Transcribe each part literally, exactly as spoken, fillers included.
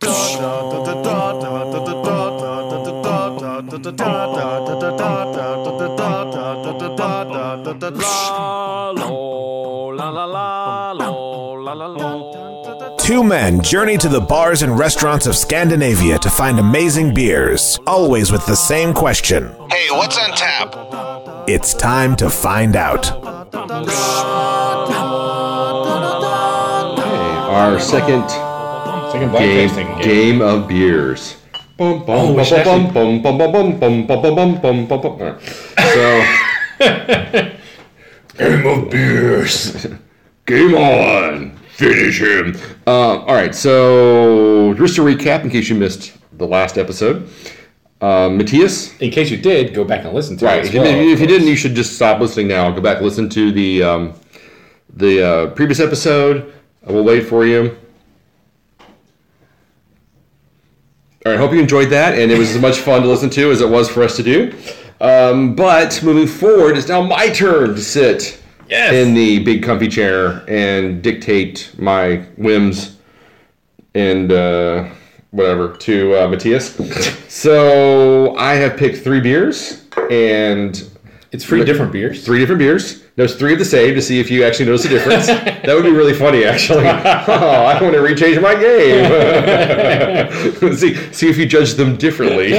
Two men journey to the bars and restaurants of Scandinavia to find amazing beers, always with the same question. Hey, what's on tap? It's time to find out. Our second, second game, game game of beers. Bum, bum, oh, bum, bum, bum, bum, bum, bum, bum, bum, bum. So, game of beers. Game on. Finish him. Uh, all right. So, just to recap, in case you missed the last episode, uh, Mathias. In case you did, go back and listen to right, it. Right. If, well, if you didn't, you should just stop listening now. Go back and listen to the um, the uh, previous episode. I will wait for you. All right, hope you enjoyed that, and it was as much fun to listen to as it was for us to do. Um, but moving forward, it's now my turn to sit yes. in the big comfy chair and dictate my whims and uh, whatever to uh, Mathias. So I have picked three beers, and it's three different beers. Three different beers. There's three of the same to see if you actually notice a difference. That would be really funny, actually. Oh, I want to rechange my game. see, see if you judge them differently.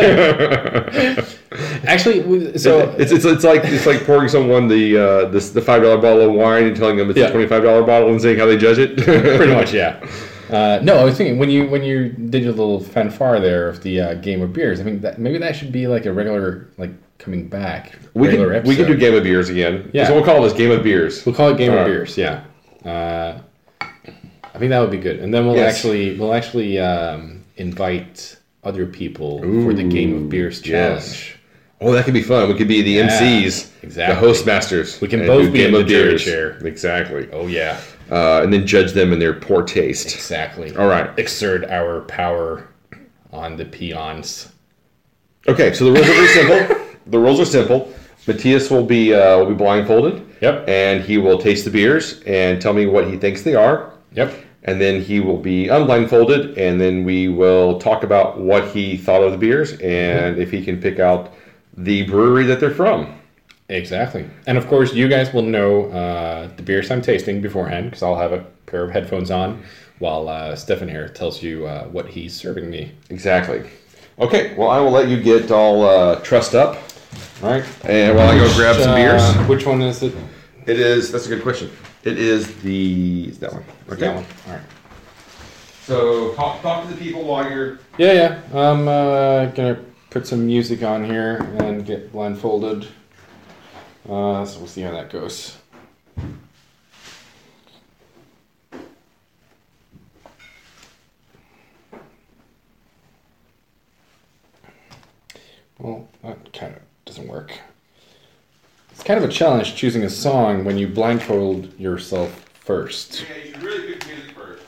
Actually, so it's it's it's like it's like pouring someone the uh, this the five dollar bottle of wine and telling them it's yeah. a twenty five dollar bottle and seeing how they judge it. Pretty much, yeah. Uh, no, I was thinking when you when you did your little fanfare there of the uh, game of beers. I think that maybe that should be like a regular like. Coming back. We can, we can do Game of Beers again. Yeah. So we'll call this Game of Beers. We'll call it Game uh, of Beers, yeah. Uh, I think that would be good. And then we'll yes. actually we'll actually um, invite other people Ooh, for the Game of Beers challenge. Yes. Oh, that could be fun. We could be the yeah, M Cs, exactly. the host masters. We can both be Game in of the jury chair. Exactly. Oh, yeah. Uh, and then judge them in their poor taste. Exactly. All right. Exert our power on the peons. Okay, so the rules are very simple. The rules are simple. Mathias will be uh, will be blindfolded. Yep. And he will taste the beers and tell me what he thinks they are. Yep. And then he will be unblindfolded, and then we will talk about what he thought of the beers and mm-hmm. if he can pick out the brewery that they're from. Exactly. And of course, you guys will know uh, the beers I'm tasting beforehand because I'll have a pair of headphones on while uh, Stefan here tells you uh, what he's serving me. Exactly. Okay. Well, I will let you get all uh, trussed up. All right, and while which, I go grab some beers, uh, which one is it? It is. That's a good question. It is the it's that one. It's okay. That one. All right. So talk, talk to the people while you're. Yeah, yeah. I'm uh, gonna put some music on here and get blindfolded. Uh, so we'll see how that goes. Well, that kind of. Doesn't work. It's kind of a challenge choosing a song when you blindfold yourself first. Yeah, you really pick music first.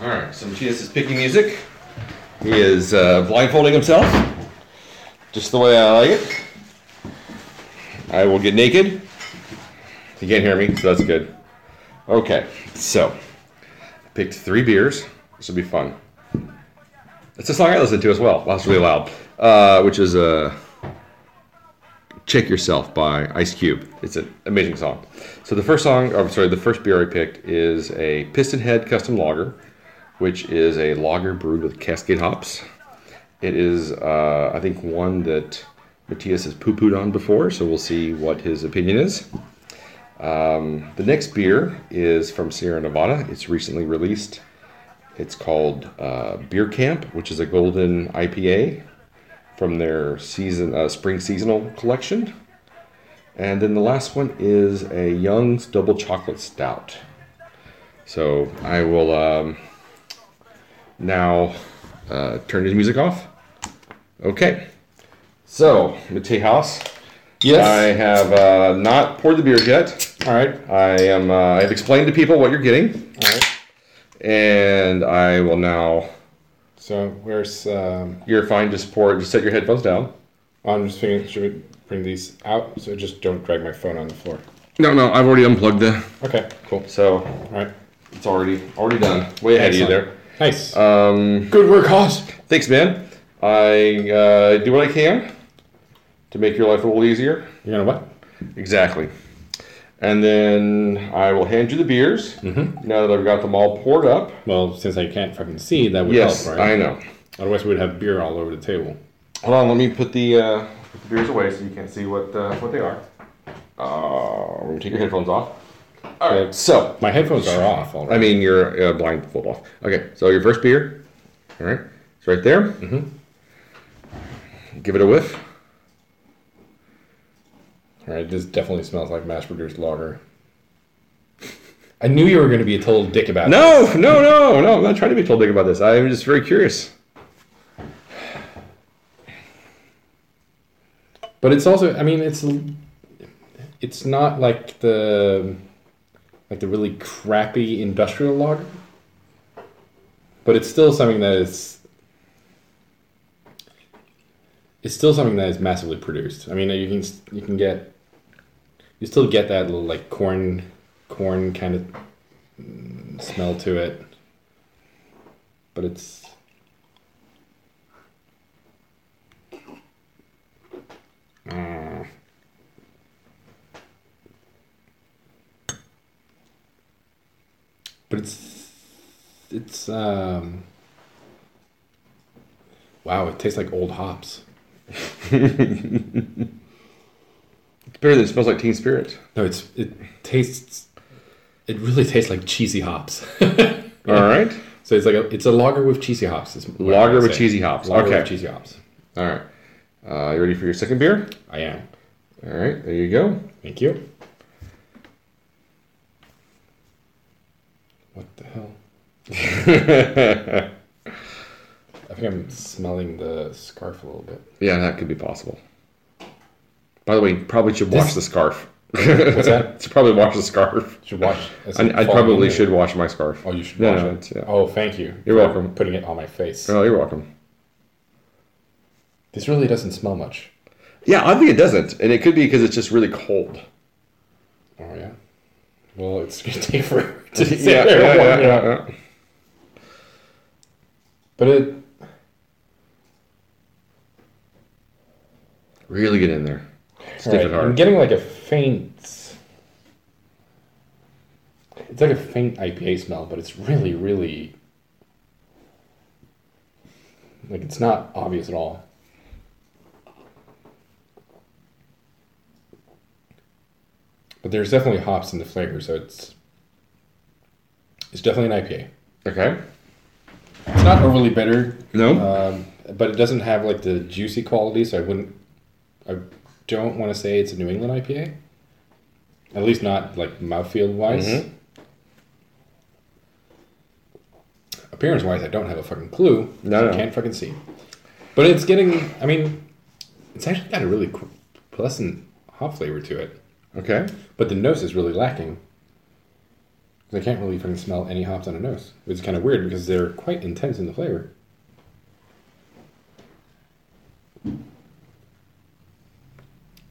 All right, so Mathias is picking music. He is uh, blindfolding himself, just the way I like it. I will get naked. You can't hear me, so that's good. Okay, so I picked three beers. This will be fun. It's a song I listened to as well. That's really loud. Uh, which is uh, Check Yourself by Ice Cube. It's an amazing song. So the first song, I'm sorry, the first beer I picked is a Pistonhead Custom Lager, which is a lager brewed with Cascade hops. It is, uh, I think, one that Mathias has poo-pooed on before, so we'll see what his opinion is. Um, the next beer is from Sierra Nevada. It's recently released. It's called uh, Beer Camp, which is a golden I P A from their season uh, spring seasonal collection. And then the last one is a Young's Double Chocolate Stout. So I will um, now uh, turn his music off. Okay. So, Mathias. Yes. I have uh, not poured the beers yet. All right. I am. Uh, I have explained to people what you're getting. All right. And I will now. So where's? Um... You're fine. Just pour. Just set your headphones down. I'm just thinking, should we bring these out so just don't drag my phone on the floor? No, no, I've already unplugged it. Okay, cool. So, all right, it's already already done. Way ahead of you there. Nice. Um, Good work, Hoss. Thanks, man. I uh, do what I can to make your life a little easier. You're gonna what? Exactly. And then I will hand you the beers mm-hmm. now that I've got them all poured up. Well, since I can't fucking see, that would yes, help, right? Yes, I know. Otherwise, we would have beer all over the table. Hold on, let me put the, uh, put the beers away so you can't see what uh, what they are. Uh, we're going to take your headphones off. All right, uh, so. My headphones are off already. I mean, your uh, blindfold off. Okay, so your first beer. All right, it's right there. Mm-hmm. Give it a whiff. All right, this definitely smells like mass-produced lager. I knew you were going to be a total dick about no, this. No, no, no, no. I'm not trying to be a total dick about this. I'm just very curious. But it's also, I mean, it's it's not like the like the really crappy industrial lager, but it's still something that is it's still something that is massively produced. I mean, you can you can get you still get that little like corn corn kind of smell to it, but it's. Mm. But it's it's um wow, it tastes like old hops. It's better than it smells like teen spirit. No, it's it tastes it really tastes like cheesy hops. All right. So it's like a it's a lager with cheesy hops. Lager with cheesy hops. Lager okay. with cheesy hops. All right. Uh, you ready for your second beer? I am. All right, there you go. Thank you. What the hell? I think I'm smelling the scarf a little bit. Yeah, that could be possible. By the way, you probably should wash this... the scarf. What's that? Should probably wash the scarf. Should wash. I, I probably should it. wash my scarf. Oh, you should no, wash no, it. Yeah. Oh, thank you. You're welcome. Putting it on my face. Oh, you're welcome. This really doesn't smell much. Yeah, I think it doesn't. And it could be because it's just really cold. Oh, yeah? Well, it's going to take forever to sit yeah, there. Yeah, yeah, yeah, yeah. But it... Really get in there. Stick right, it hard. I'm getting like a faint... It's like a faint I P A smell, but it's really, really... Like, it's not obvious at all. But there's definitely hops in the flavor, so it's it's definitely an I P A. Okay. It's not overly bitter. No. Um, but it doesn't have like the juicy quality, so I wouldn't. I don't want to say it's a New England I P A. At least not like mouthfeel wise. Mm-hmm. Appearance wise, I don't have a fucking clue. No, so no. I can't fucking see. But it's getting. I mean, it's actually got a really qu- pleasant hop flavor to it. Okay. But the nose is really lacking. I can't really fucking smell any hops on a nose. It's kind of weird because they're quite intense in the flavor.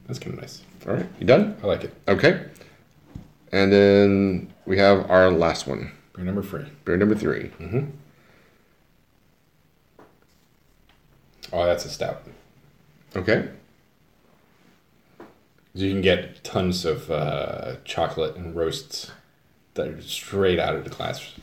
That's kind of nice. All right. You done? I like it. Okay. And then we have our last one. Beer number three. Beer number three. Mm-hmm. Oh, that's a stout. Okay. You can get tons of uh, chocolate and roasts that are straight out of the glass.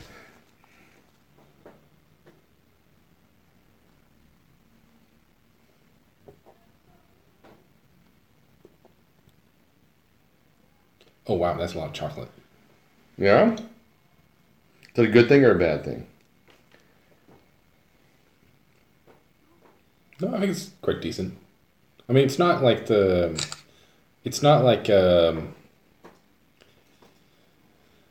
Oh, wow, that's a lot of chocolate. Yeah? Is that a good thing or a bad thing? No, I think it's quite decent. I mean, it's not like the... It's not like, um,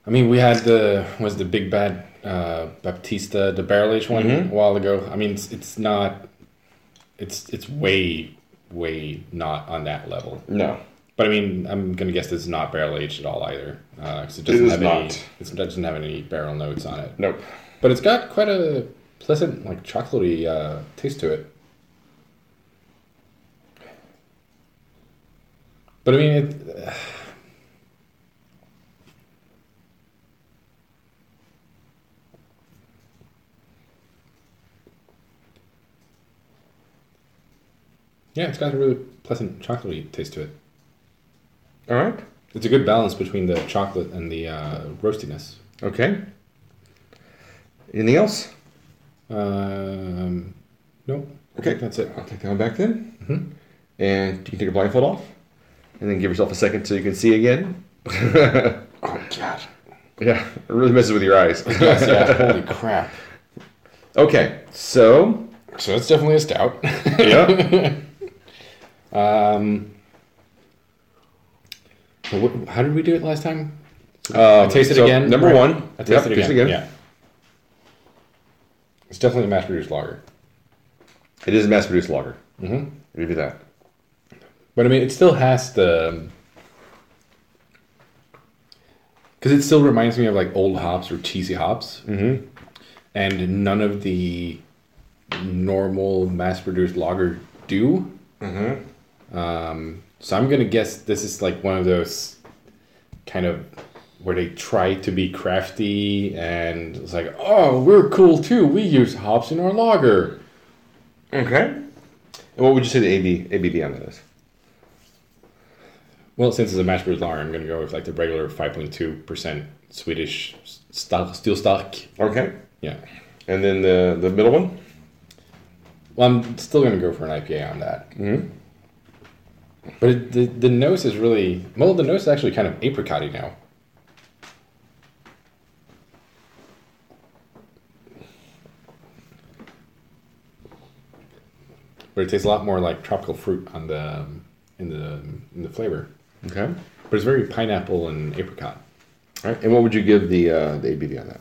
I mean, we had the, was the Big Bad uh, Baptista, the barrel-aged one mm-hmm. a while ago. I mean, it's, it's not, it's it's way, way not on that level. No. But I mean, I'm going to guess this is not barrel-aged at all either. Uh, cause it doesn't it have any, not. It doesn't have any barrel notes on it. Nope. But it's got quite a pleasant, like, chocolatey uh, taste to it. But I mean, it, uh, yeah, it's got a really pleasant chocolatey taste to it. All right. It's a good balance between the chocolate and the uh, roastiness. Okay. Anything else? Um, no. Okay, that's it. I'll take that one back then. Mm-hmm. And you can take a blindfold off. And then give yourself a second so you can see again. Oh, God. Yeah, it really messes with your eyes. Yes, yeah, holy crap. Okay, so... So that's definitely a stout. Yep. um... So what, how did we do it last time? Uh, I taste it so again. Number right. one. I taste yep, it again. again. Yeah. It's definitely a mass-produced lager. It is a mass-produced lager. Mm-hmm. I'll give you that. But I mean, it still has the... Because it still reminds me of like old hops or cheesy hops. Mm-hmm. And none of the normal mass-produced lager do. Mm-hmm. Um... So I'm going to guess this is like one of those kind of where they try to be crafty and it's like, oh, we're cool too. We use hops in our lager. Okay. And what would you say the A B V on that is? Well, since it's a mash-brewed lager, I'm going to go with like the regular five point two percent Swedish stark, still stark. Okay. Yeah. And then the, the middle one? Well, I'm still going to go for an I P A on that. Mm-hmm. But it, the the nose is really... Well, the nose is actually kind of apricot-y now. But it tastes a lot more like tropical fruit on the in the in the flavor. Okay. But it's very pineapple and apricot. All right. And what would you give the uh, the A B V on that?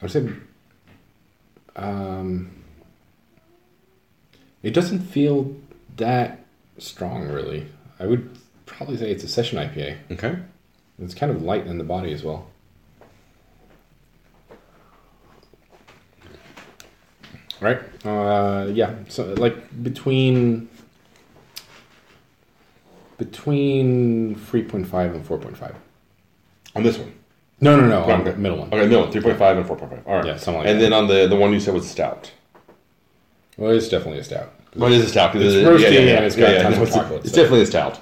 I would say... Um... It doesn't feel that strong, really. I would probably say it's a session I P A. Okay. It's kind of light in the body as well. Right? Uh, yeah. So, like, between... Between three point five and four point five. On this one? No, no, no. On the middle one. Okay, middle one. three point five yeah. and four point five. All right. Yeah, something like and that. And then on the, the one you said was stout. Well, it's definitely a stout. Well, it is a stout. It's roasty yeah, yeah, yeah. and it's got yeah, yeah. tons of chocolate. It's so. definitely a stout.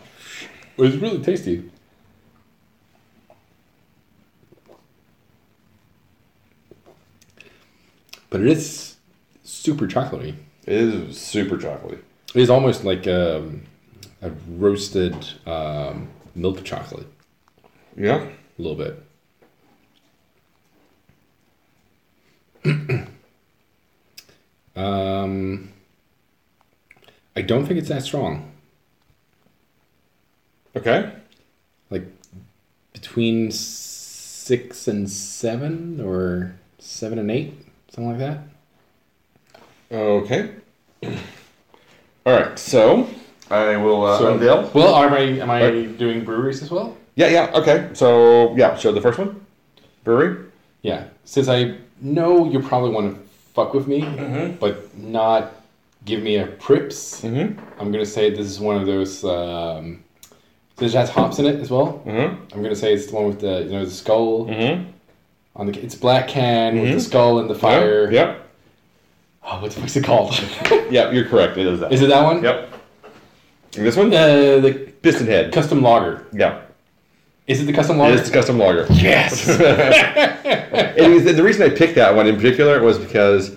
Well, it's really tasty. But it is super chocolatey. It is super chocolatey. It is almost like a, a roasted um, milk chocolate. Yeah. A little bit. Um, I don't think it's that strong. Okay. Like between six and seven or seven and eight, something like that. Okay. All right. So I will uh, so, unveil. Well, am I, am I right. doing breweries as well? Yeah. Yeah. Okay. So yeah. So the first one, brewery. Yeah. Since I know you probably want to fuck with me, mm-hmm. but not give me a prips. Mm-hmm. I'm going to say this is one of those, um, this has hops in it as well. Mm-hmm. I'm going to say it's the one with the, you know, the skull. Mm-hmm. on the. It's black can mm-hmm. with the skull and the fire. Yep. yep. Oh, what the fuck's it called? Yeah, you're correct. It is that. Is it that one? Yep. And this one? Uh, the Pistonhead. Custom Lager. Yeah. Is it the Custom Lager? It is the Custom Lager. Yes! It was, the reason I picked that one in particular was because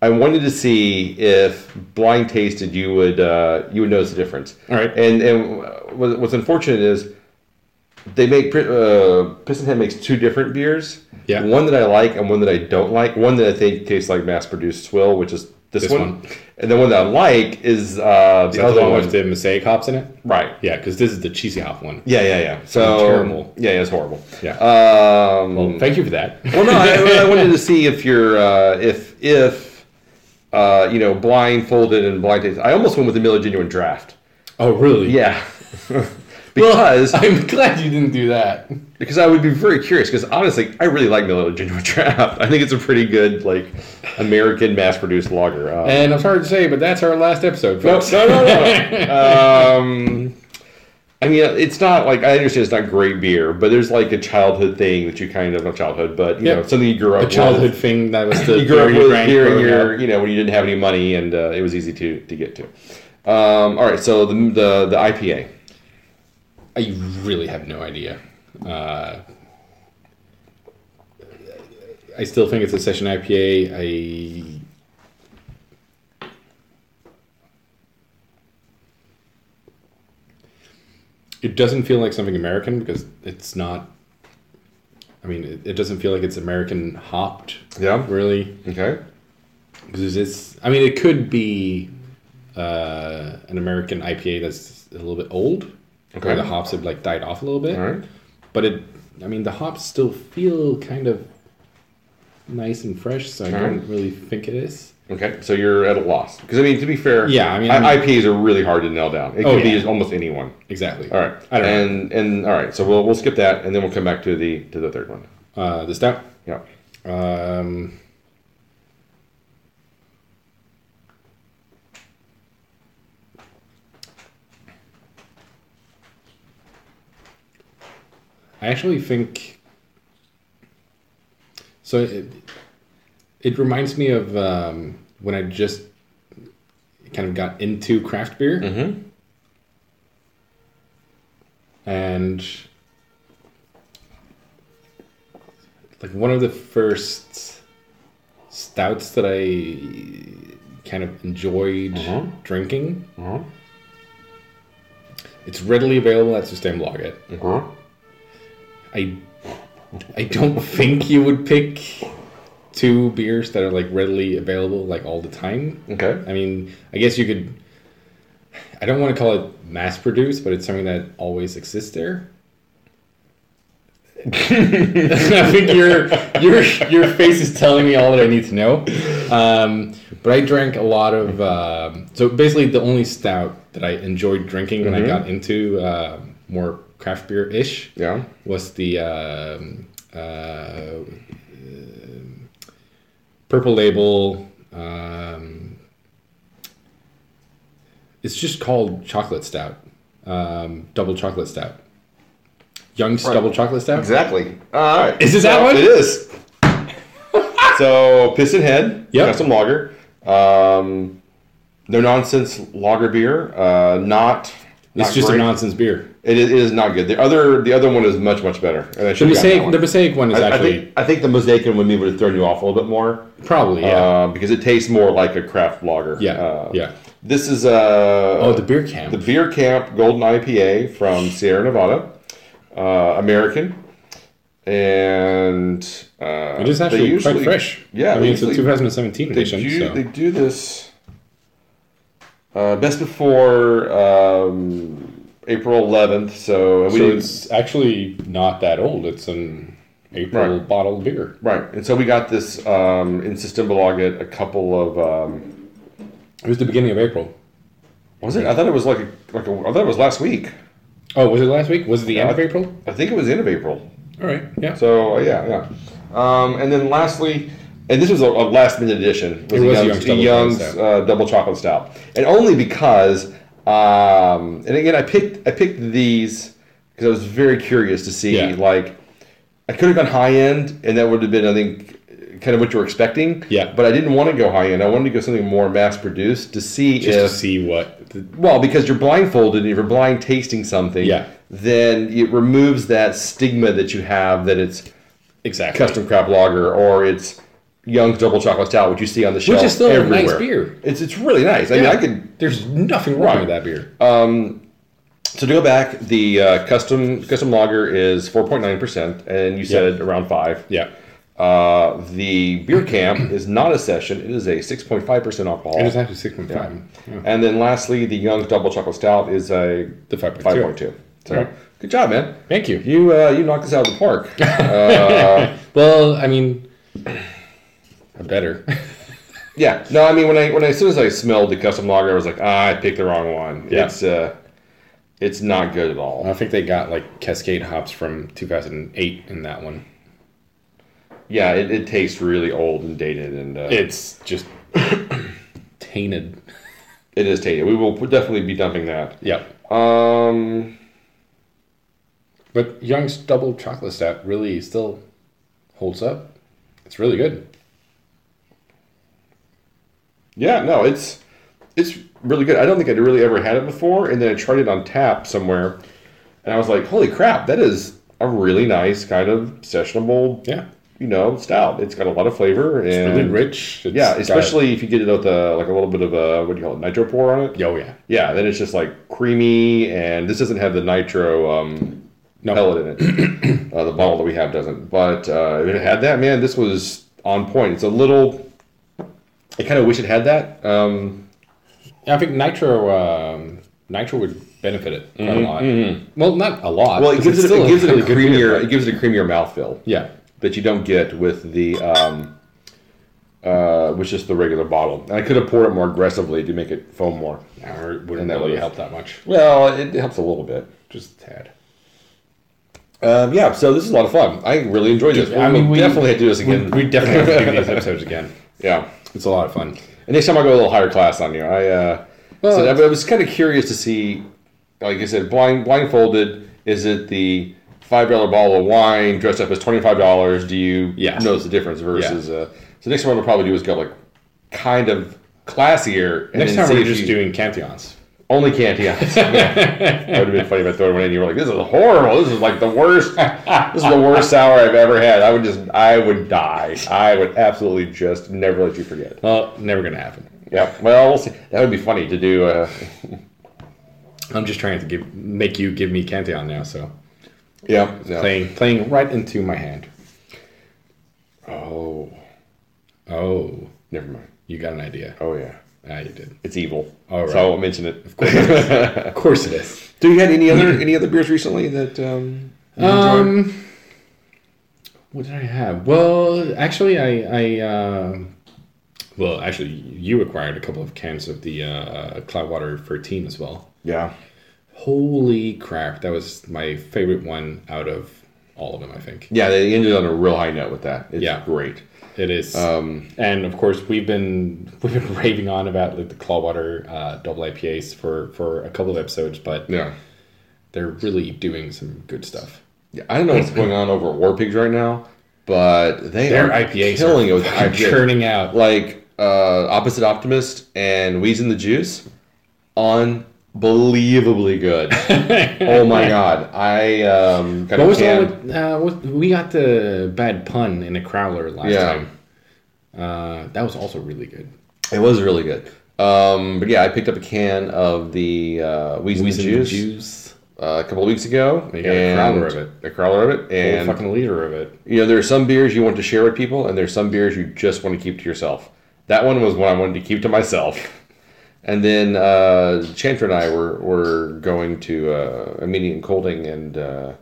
I wanted to see if blind tasted you would uh, you would notice the difference. All right. And and what's unfortunate is they make uh, Pistonhead makes two different beers. Yeah. One that I like and one that I don't like. One that I think tastes like mass-produced swill, which is this, this one. one. And the one that I like is uh, the is other the one with the mosaic hops in it. Right. Yeah, because this is the cheesy hop one. Yeah, yeah, yeah. So it's terrible. Yeah, yeah, it's horrible. Yeah. Um, well, thank you for that. Well, no, I, I wanted to see if you're uh, if if uh, you know, blindfolded and blind taste. I almost went with the Miller Genuine Draft. Oh, really? Yeah. Because well, I'm glad you didn't do that. Because I would be very curious, because honestly, I really like Miller Genuine Draft. I think it's a pretty good, like, American mass-produced lager. Um, and I'm sorry to say, but that's our last episode, folks. No, no, no, no. um, I mean, it's not, like, I understand it's not great beer, but there's, like, a childhood thing that you kind of, not childhood, but, you yep. know, something you grew up with. A childhood with. thing that was the You grew up with hearing your, you know, when you didn't have any money, and uh, it was easy to, to get to. Um, all right, so the, the the I P A. I really have no idea. Uh, I still think it's a session I P A. I It doesn't feel like something American because it's not. I mean, it, it doesn't feel like it's American hopped. Yeah. Really. Okay. Because it's. I mean, it could be uh, an American I P A that's a little bit old. Okay. Where the hops have like died off a little bit. All right. But it, I mean, the hops still feel kind of nice and fresh, so I All don't right. really think it is. Okay, so you're at a loss. Because, I mean, to be fair, yeah, I mean, I- I P As are really hard to nail down. It oh, could yeah. be almost anyone. Exactly. All right. I don't and, know. And, all right, so we'll we'll skip that, and then we'll come back to the to the third one. Uh, the stout? Yeah. Um, I actually think, so it, it reminds me of um, when I just kind of got into craft beer. Mm-hmm. And like one of the first stouts that I kind of enjoyed uh-huh. drinking, uh-huh. it's readily available at Systembolaget. Uh-huh. I I don't think you would pick two beers that are like readily available like all the time. Okay. I mean, I guess you could, I don't want to call it mass produced, but it's something that always exists there. I think your your your face is telling me all that I need to know. Um, but I drank a lot of uh, so basically the only stout that I enjoyed drinking when mm-hmm. I got into uh, more craft beer ish. Yeah. Was the um, uh, uh, Purple Label? Um, it's just called Chocolate Stout, um, Double Chocolate Stout, Young's right. Double Chocolate Stout. Exactly. Uh, is it so that one? It is. So Pistonhead yep. Custom Lager, um, no nonsense lager beer. Uh, not. It's not just great. A nonsense beer. It is, it is not good. The other the other one is much, much better. And the, mosaic, the Mosaic one is I, actually... I think, I think the Mosaic one would have thrown you off a little bit more. Probably, yeah. Uh, because it tastes more like a craft lager. Yeah, uh, yeah. This is... Uh, oh, the Beer Camp. The Beer Camp Golden I P A from Sierra Nevada. Uh, American. And... Uh, it is actually usually, quite fresh. Yeah. I mean, usually, it's a twenty seventeen edition. They do, so. They do this... Uh, best before um, April eleventh, so... We so it's actually not that old. It's an April right. bottled beer. Right. And so we got this um, in Systembolaget a couple of... Um, it was the beginning of April. Was it? I thought it was like... A, like a, I thought it was last week. Oh, was it last week? Was it the yeah, end of April? I think it was the end of April. All right, yeah. So, yeah, yeah. Um, and then lastly... And this was a, a last-minute edition. It was, it was Young's, Young's, Young's uh, Double Chocolate Stout, and only because, um, and again, I picked I picked these because I was very curious to see. Yeah. Like, I could have gone high end, and that would have been, I think, kind of what you were expecting. Yeah. But I didn't want to go high end. I wanted to go something more mass-produced to see just if, to see what. The, well, because you're blindfolded, and if you're blind tasting something, yeah. then it removes that stigma that you have that it's exactly custom craft lager or it's. Young's Double Chocolate Stout, which you see on the shelf everywhere. Which is still everywhere. A nice beer. It's it's really nice. Yeah. I mean, I could... There's nothing wrong with that beer. Um, so to go back, the uh, custom custom lager is four point nine percent, and you said yeah. around five. Yeah. Uh, the Beer Camp is not a session. It is a six point five percent alcohol. It is actually six point five. Yeah. Yeah. And then lastly, the Young's Double Chocolate Stout is a... The five point two. So, right. Good job, man. Thank you. You, uh, you knocked this out of the park. uh, well, I mean... Better, yeah. No, I mean when I when I, as soon as I smelled the custom lager, I was like, ah, I picked the wrong one. Yeah. It's uh, It's not good at all. I think they got like Cascade hops from two thousand eight in that one. Yeah, it, it tastes really old and dated, and uh, it's just tainted. It is tainted. We will definitely be dumping that. Yep. Um, but Young's Double Chocolate Stout really still holds up. It's really good. Yeah, no, it's it's. really good. I don't think I'd really ever had it before, and then I tried it on tap somewhere, and I was like, holy crap, that is a really nice kind of sessionable, yeah, you know, stout. It's got a lot of flavor. And it's really rich. It's yeah, especially got... if you get it with a, like a little bit of a, what do you call it, nitro pour on it? Oh, yeah. Yeah, then it's just like creamy, and this doesn't have the nitro um, no. pellet in it. uh, the bottle that we have doesn't. But uh, if it had that, man, this was on point. It's a little, I kind of wish it had that. Um I think nitro um, nitro would benefit it quite mm-hmm. a lot. Mm-hmm. Well, not a lot. Well, it gives it, it gives it a creamier beer. It gives it a creamier mouthfeel. Yeah, that you don't get with the um, uh, with just the regular bottle. And I could have poured it more aggressively to make it foam more. Yeah, or it wouldn't that really help that much. Well, it helps a little bit, just a tad. Um, yeah, so this is a lot of fun. I really enjoyed this. I mean, we, we definitely had to do this again. We, we definitely have to do these episodes again. Yeah, it's a lot of fun. And next time I'll go a little higher class on you. I uh, well, so I, I was kind of curious to see, like I said, blind blindfolded. Is it the five dollar bottle of wine dressed up as twenty five dollars? Do you yes. notice the difference versus? Yeah. Uh, so next time what I'll probably do is go like kind of classier. And next time we're just you, doing Cantillons. Only Cantillons. Yeah. That would have been funny if I throw one in and you were like, "This is horrible. This is like the worst. This is the worst sour I've ever had." I would just, I would die. I would absolutely just never let you forget. Well, never gonna happen. Yeah. Well, we'll see. That would be funny to do. Uh... I'm just trying to give make you give me Cantillon now. So. Yeah. yeah. Playing playing right into my hand. Oh. Oh. Never mind. You got an idea. Oh yeah. Ah, you did. It's evil. All right. So I won't mention it. Of course, it is. Of course it is. Do you had any other any other beers recently that? Um, um what did I have? Well, actually, I, I uh, well, actually, you acquired a couple of cans of the uh, Cloudwater thirteen as well. Yeah. Holy crap! That was my favorite one out of all of them, I think. Yeah, they ended on a real high note with that. It's yeah. great. It is, um, and of course we've been we've been raving on about like the Cloudwater uh, double I P As for, for a couple of episodes, but yeah. they're really doing some good stuff. Yeah, I don't know what's going on over at Warpigs right now, but they Their are I P As killing are it with I P As. Churning out like uh, Opposite Optimist and Wheezing the Juice, unbelievably good. Oh my god! I um, got what a was can. With, uh, what, we got the bad pun in the crowler last yeah. time. Uh, that was also really good. It was really good. Um, but yeah, I picked up a can of the uh, Weasel Juice, Juice. Uh, a couple of weeks ago. You got and a crowler of it. A crowler of it, and a fucking liter of it. You know, there are some beers you want to share with people, and there's some beers you just want to keep to yourself. That one was one I wanted to keep to myself. And then uh, Chantra and I were, were going to uh, a meeting in Colding, and uh,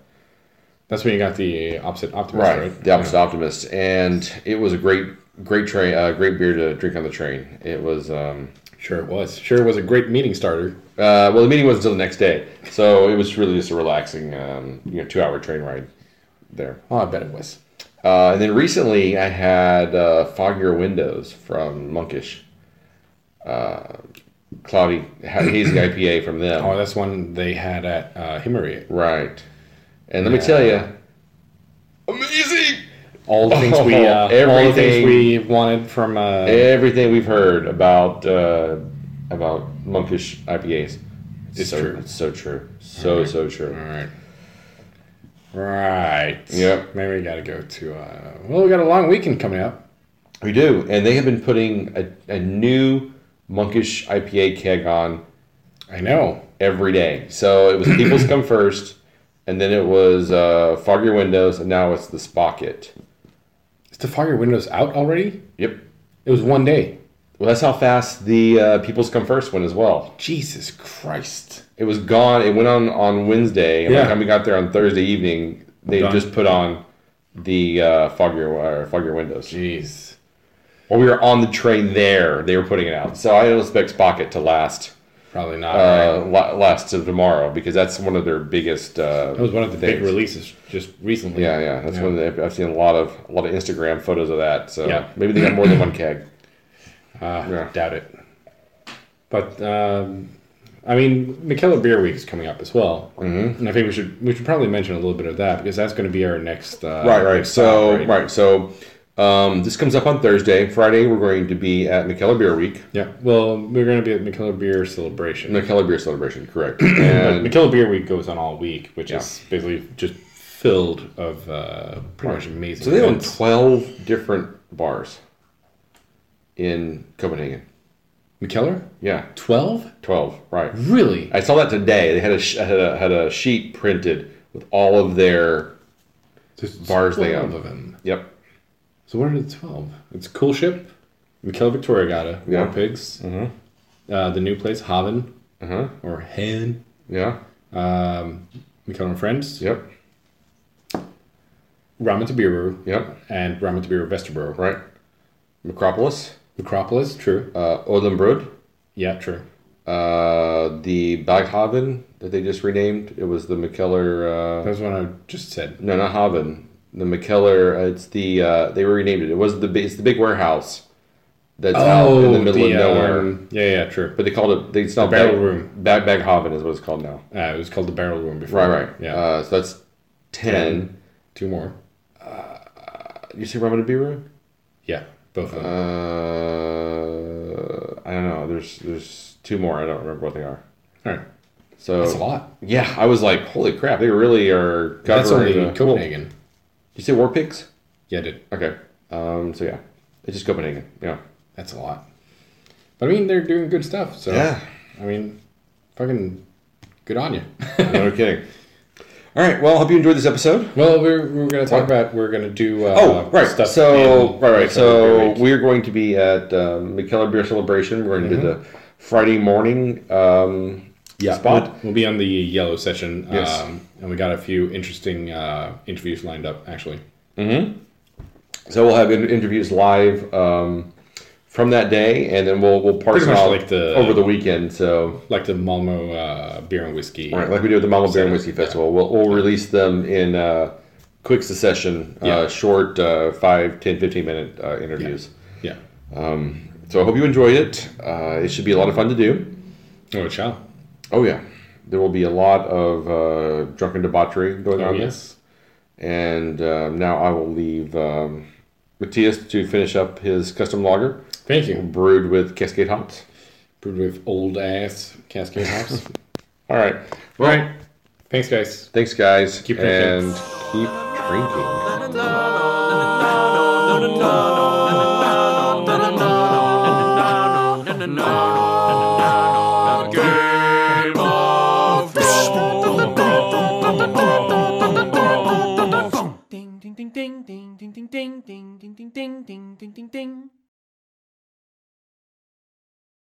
that's when you got the Opposite Optimist, right? right? The Opposite yeah. Optimist, and it was a great, great train, uh, great beer to drink on the train. It was um, sure it was, sure it was a great meeting starter. Uh, well, the meeting wasn't until the next day, so it was really just a relaxing, um, you know, two-hour train ride there. Oh, I bet it was. Uh, and then recently, I had uh, Foggy Windows from Monkish. Uh, Cloudy, hazy I P A from them. Oh, that's one they had at uh, Himmery. Right. And let yeah. me tell you, amazing! All the things oh, we, uh, everything, all the things we wanted from uh, everything we've heard about uh, about Monkish I P As. It's, it's so true. It's so true. So right. so true. All right. Right. Yep. Maybe we got to go to. Uh, well, we got a long weekend coming up. We do, and they have been putting a, a new Monkish I P A keg on. I know. Every day. So it was People's Come First, and then it was uh, Foggy Windows, and now it's the Spocket. Is the Foggy Windows out already? Yep. It was one day. Well, that's how fast the uh, People's Come First went as well. Jesus Christ. It was gone. It went on on Wednesday, and yeah. by the time we got there on Thursday evening, they Done. just put on the uh, Foggy, uh, Foggy Windows. Jeez. Well, we were on the train there. They were putting it out. So I don't expect Spocket to last Probably not. Uh, right? Lasts of tomorrow, because that's one of their biggest. Uh, that was one of the things. Big releases just recently. Yeah, yeah. That's yeah. one of the, I've seen a lot of a lot of Instagram photos of that. So yeah. maybe they got more than one keg. Uh, yeah. Doubt it. But um, I mean, Mikkeller Beer Week is coming up as well, mm-hmm. and I think we should we should probably mention a little bit of that because that's going to be our next. Uh, right, right. Next so right, right so. Um, this comes up on Thursday. Friday, we're going to be at Mikkeller Beer Week. Yeah. Well, we're going to be at Mikkeller Beer Celebration. Mikkeller Beer Celebration, correct. And Mikkeller Beer Week goes on all week, which yeah. is basically just filled of uh, pretty right. much amazing So they events. Own twelve different bars in Copenhagen. Mikkeller? Yeah. twelve? twelve, right. Really? I saw that today. They had a, had a, had a sheet printed with all of their just bars they own. Of them. Yep. So what are the twelve? It's Cool Ship, Mikkeller Victoria Gata, yeah. Warpigs, mm-hmm. uh, the new place, Haven, uh-huh. or Han, yeah. um, Mikkeller and Friends, yep. Ramatabiru, yep. and Ramatabiru Vesterborough. Right. Macropolis. Macropolis, true. Uh, Oldenbrood. Yeah, true. Uh, the Baghaven that they just renamed, it was the Mikkeller... Uh, That's what I just said. No, not Haven. The Mikkeller, it's the uh, they renamed it. It was the it's the big warehouse that's oh, out in the middle the, of nowhere. Um, yeah, yeah, true. But they called it. They stopped the barrel bag, room. Bag Baghaven is what it's called now. Uh, it was called the barrel room before. Right, right. Yeah. Uh, so that's ten. ten. Two more. Uh, you say Ramatabiru? Yeah, both of them. Uh, I don't know. There's there's two more. I don't remember what they are. All right. So that's a lot. Yeah, I was like, holy crap! They really are covering. That's only the, Copenhagen. Cool. You say Warpigs? Yeah, I did. Okay. Um, so, yeah. It's just Copenhagen. Yeah. That's a lot. But, I mean, they're doing good stuff. So, yeah. I mean, fucking good on you. No kidding. All right. Well, I hope you enjoyed this episode. Well, we're, we're going to talk what? about, we're going to do uh, oh, right. stuff. So, right, right. So, we're going to be at um, Mikkeller Beer Celebration. We're going to mm-hmm. do the Friday morning um Yeah, spot. We'll, we'll be on the yellow session, yes. um, and we got a few interesting uh, interviews lined up, actually. Mm-hmm. So we'll have in- interviews live um, from that day, and then we'll we'll parse out like the, over the weekend. So like the Malmo uh, Beer and Whiskey, right? Like we do with the Malmo Beer and Whiskey Festival. Yeah. We'll we'll release them in uh, quick succession, yeah. uh, short uh, five, ten, fifteen minute uh, interviews. Yeah. yeah. Um, so I hope you enjoyed it. Uh, it should be a lot of fun to do. Oh, it shall. Oh, yeah. There will be a lot of uh, drunken debauchery going oh, on. Yes. And uh, now I will leave um, Mathias to finish up his custom lager. Thank you. Brewed with Cascade hops. Brewed with old-ass Cascade hops. All right. Well, all right. Thanks, guys. Thanks, guys. Keep drinking. And keep drinking. Ding, ding, ding, ding, ding, ding, ding, ding, ding, ding, ding.